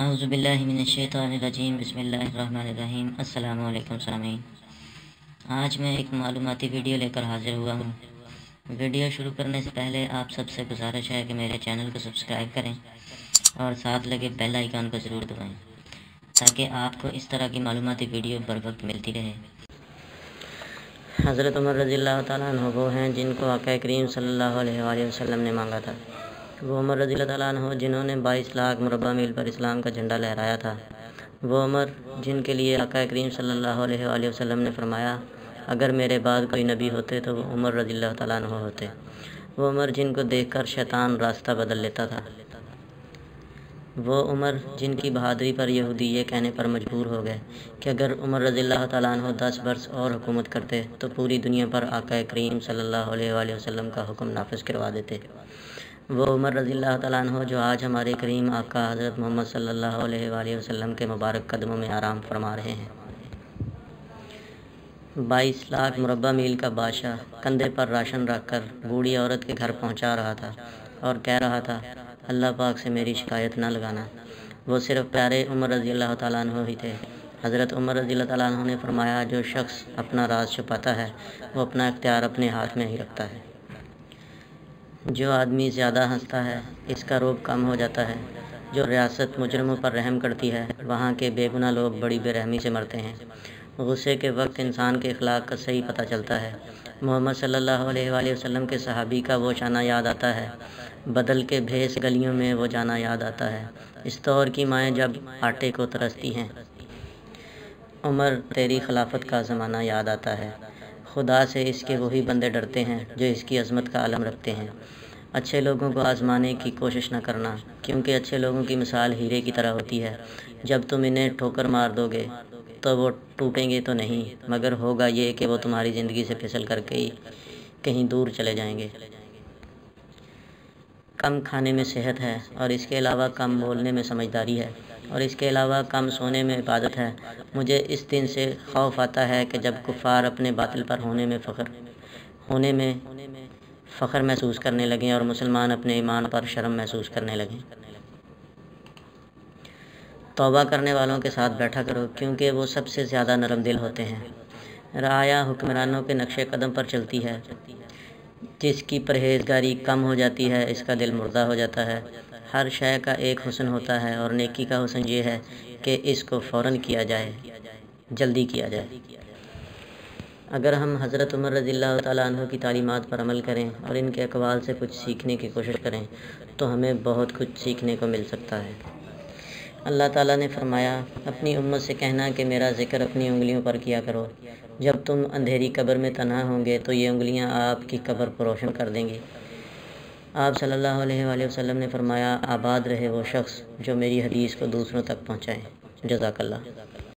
औज़ुबिल्लाहि मिनश्शैतानिर्रजीम बिस्मिल्लाहिर्रहमानिर्रहीम। अस्सलामु अलैकुम सामीन, आज मैं एक मालूमाती वीडियो लेकर हाज़िर हुआ हूँ। वीडियो शुरू करने से पहले आप सबसे गुजारिश है कि मेरे चैनल को सब्सक्राइब करें और साथ लगे बेल आइकन को ज़रूर दबाएं ताकि आपको इस तरह की मालूमाती वीडियो बर वक्त मिलती रहे। हज़रत उमर रज़ियल्लाहु तआला अन्हु वो हैं जिनको आका करीम सल्लल्लाहु अलैहि वसल्लम ने मांगा था। वो उमर रज़ियल्लाहु तआला अन्हु जिन्होंने 22 लाख मुरबा मील पर इस्लाम का झंडा लहराया था। वो उमर जिनके लिए आका करीम सल्लल्लाहु अलैहि वसल्लम ने फरमाया, अगर मेरे बाद कोई नबी होते तो वो उमर रज़ियल्लाहु तआला अन्हु होते। वो उमर जिनको देखकर शैतान रास्ता बदल लेता था। वो उमर जिनकी बहादुरी पर यहूदी ये कहने पर मजबूर हो गए कि अगर उमर रज़ियल्लाहु तआला अन्हु 10 बरस और हुकूमत करते तो पूरी दुनिया पर आका करीम सल्लल्लाहु अलैहि वसल्लम का हुक्म नाफिज़ करवा देते। वो उमर रज़ियल्लाहु तआला अन्हु जो आज हमारे करीम आका हज़रत मोहम्मद सल्लल्लाहु अलैहि वसल्लम के मुबारक कदमों में आराम फरमा रहे हैं। 22 लाख मुरबा मील का बादशाह कंधे पर राशन रखकर बूढ़ी औरत के घर पहुंचा रहा था और कह रहा था, अल्लाह पाक से मेरी शिकायत ना लगाना। वो सिर्फ प्यारे उमर रज़ियल्लाहु तआला अन्हु ही थे। हज़रत उमर रज़ियल्लाहु तआला अन्हु ने फरमाया, जो शख्स अपना राज छुपाता है वो अपना इख्तियार अपने हाथ में ही रखता है। जो आदमी ज़्यादा हंसता है इसका रोब कम हो जाता है। जो रियासत मुजरमों पर रहम करती है वहाँ के बेगुनाह लोग बड़ी बेरहमी से मरते हैं। गुस्से के वक्त इंसान के अखलाक का सही पता चलता है। मोहम्मद सल्लल्लाहु अलैहि वसल्लम के सहाबी का वो शाना याद आता है, बदल के भेस गलियों में वो जाना याद आता है। इस दौर की माएँ जब आटे को तरसती हैं, उमर तेरी खिलाफत का ज़माना याद आता है। खुदा से इसके वही बंदे डरते हैं जो इसकी अज़मत का आलम रखते हैं। अच्छे लोगों को आजमाने की कोशिश न करना, क्योंकि अच्छे लोगों की मिसाल हीरे की तरह होती है। जब तुम इन्हें ठोकर मार दोगे तो वो टूटेंगे तो नहीं, मगर होगा ये कि वो तुम्हारी ज़िंदगी से फिसल करके ही कहीं दूर चले जाएंगे। कम खाने में सेहत है और इसके अलावा कम बोलने में समझदारी है और इसके अलावा कम सोने में इबादत है। मुझे इस दिन से खौफ आता है कि जब कुफ़ार अपने बातिल पर होने में फ़ख्र महसूस करने लगें और मुसलमान अपने ईमान पर शर्म महसूस करने लगें। तौबा करने वालों के साथ बैठा करो, क्योंकि वो सबसे ज़्यादा नरम दिल होते हैं। राया हुक्मरानों के नक्शे कदम पर चलती है। जिसकी परहेजगारी कम हो जाती है इसका दिल मुर्दा हो जाता है। हर शय का एक हुस्न होता है और नेकी का हुस्न ये है कि इसको फ़ौरन किया जाए, जल्दी किया जाए। अगर हम हज़रत उमर रज़ियल्लाहु तआला अन्हु की तालीमात पर अमल करें और इनके अक़वाल से कुछ सीखने की कोशिश करें तो हमें बहुत कुछ सीखने को मिल सकता है। अल्लाह ताला ने फरमाया, अपनी उम्मत से कहना कि मेरा ज़िक्र अपनी उंगलियों पर किया करो। जब तुम अंधेरी कब्र में तन्हा होंगे तो ये उंगलियां आपकी कब्र को रोशन कर देंगी। आप सल्लल्लाहु अलैहि वसल्लम ने फरमाया, आबाद रहे वो शख्स जो मेरी हदीस को दूसरों तक पहुँचाएँ। जज़ाकल्लाह।